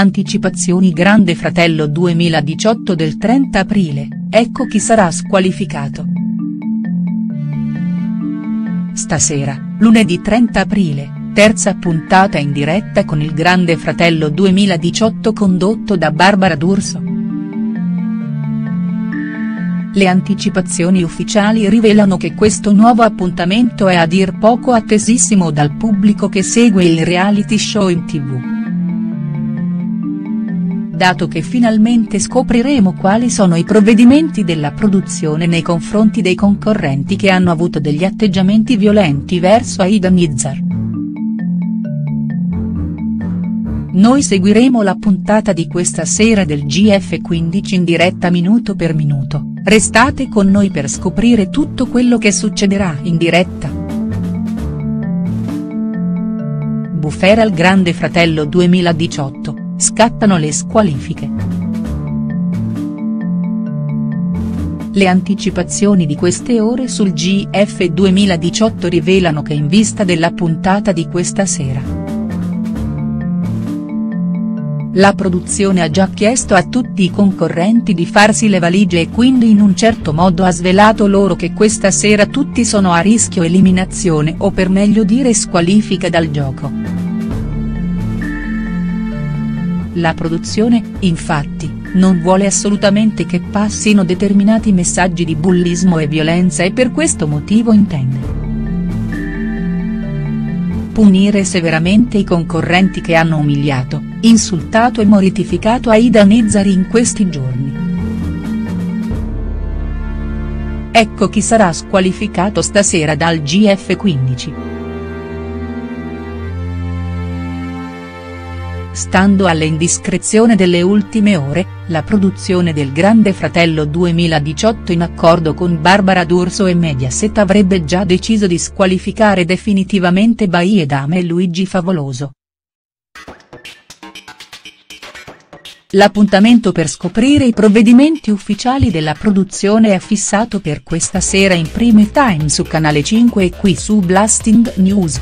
Anticipazioni Grande Fratello 2018 del 30 aprile, ecco chi sarà squalificato. Stasera, lunedì 30 aprile, terza puntata in diretta con il Grande Fratello 2018 condotto da Barbara D'Urso. Le anticipazioni ufficiali rivelano che questo nuovo appuntamento è a dir poco attesissimo dal pubblico che segue il reality show in TV. Dato che finalmente scopriremo quali sono i provvedimenti della produzione nei confronti dei concorrenti che hanno avuto degli atteggiamenti violenti verso Aida Nizar. Noi seguiremo la puntata di questa sera del GF15 in diretta minuto per minuto, restate con noi per scoprire tutto quello che succederà in diretta. Bufera al Grande Fratello 2018. Scattano le squalifiche. Le anticipazioni di queste ore sul GF 2018 rivelano che in vista della puntata di questa sera, la produzione ha già chiesto a tutti i concorrenti di farsi le valigie e quindi in un certo modo ha svelato loro che questa sera tutti sono a rischio eliminazione o per meglio dire squalifica dal gioco. La produzione, infatti, non vuole assolutamente che passino determinati messaggi di bullismo e violenza e per questo motivo intende punire severamente i concorrenti che hanno umiliato, insultato e mortificato Aida Nizar in questi giorni. Ecco chi sarà squalificato stasera dal GF15. Stando alle indiscrezioni delle ultime ore, la produzione del Grande Fratello 2018 in accordo con Barbara D'Urso e Mediaset avrebbe già deciso di squalificare definitivamente Baye Dame e Luigi Favoloso. L'appuntamento per scoprire i provvedimenti ufficiali della produzione è fissato per questa sera in prime time su Canale 5 e qui su Blasting News.